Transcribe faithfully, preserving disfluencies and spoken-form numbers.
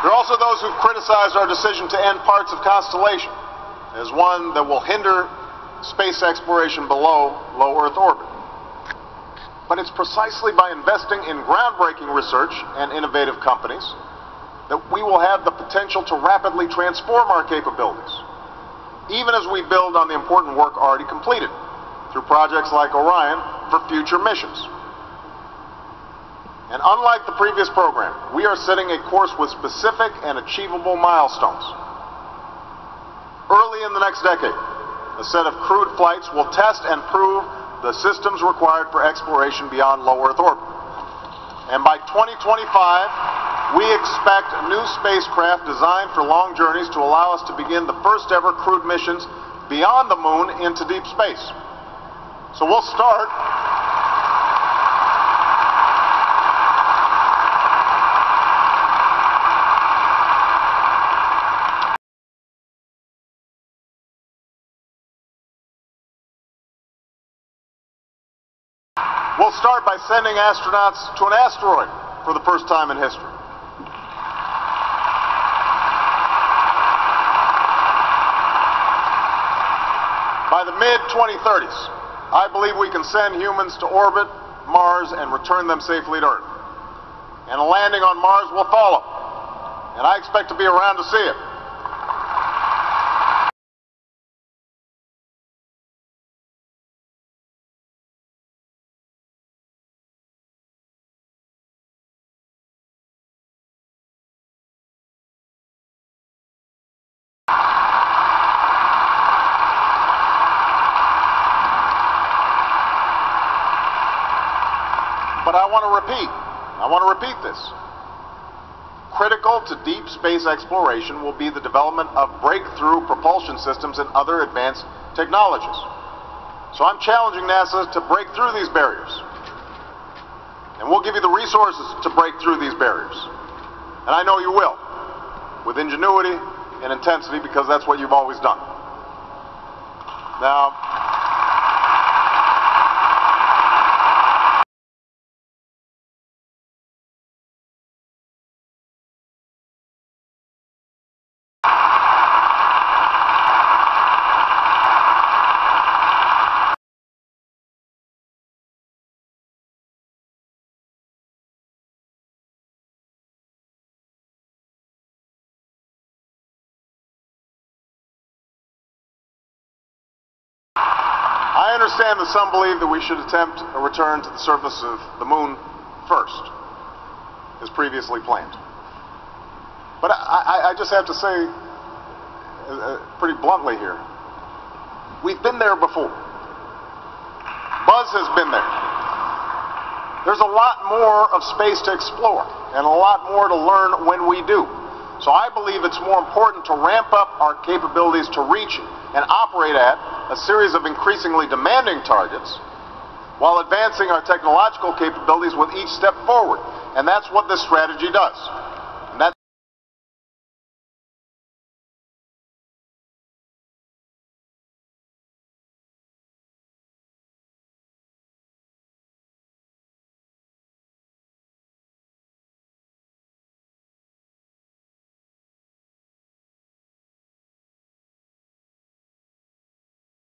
There are also those who've criticized our decision to end parts of Constellation as one that will hinder space exploration below low Earth orbit. But it's precisely by investing in groundbreaking research and innovative companies that we will have the potential to rapidly transform our capabilities, even as we build on the important work already completed through projects like Orion for future missions. And unlike the previous program, we are setting a course with specific and achievable milestones. Early in the next decade, a set of crewed flights will test and prove the systems required for exploration beyond low Earth orbit. And by twenty twenty-five, we expect new spacecraft designed for long journeys to allow us to begin the first ever crewed missions beyond the moon into deep space. So we'll start... We'll start by sending astronauts to an asteroid for the first time in history. By the mid twenty thirties, I believe we can send humans to orbit Mars and return them safely to Earth. And a landing on Mars will follow, and I expect to be around to see it. But I want to repeat, I want to repeat this. Critical to deep space exploration will be the development of breakthrough propulsion systems and other advanced technologies. So I'm challenging NASA to break through these barriers. And we'll give you the resources to break through these barriers. And I know you will, with ingenuity and intensity, because that's what you've always done. Now, I understand that some believe that we should attempt a return to the surface of the moon first, as previously planned. But I, I, I just have to say, uh, pretty bluntly here, we've been there before. Buzz has been there. There's a lot more of space to explore, and a lot more to learn when we do. So I believe it's more important to ramp up our capabilities to reach and operate at a series of increasingly demanding targets while advancing our technological capabilities with each step forward. And that's what this strategy does.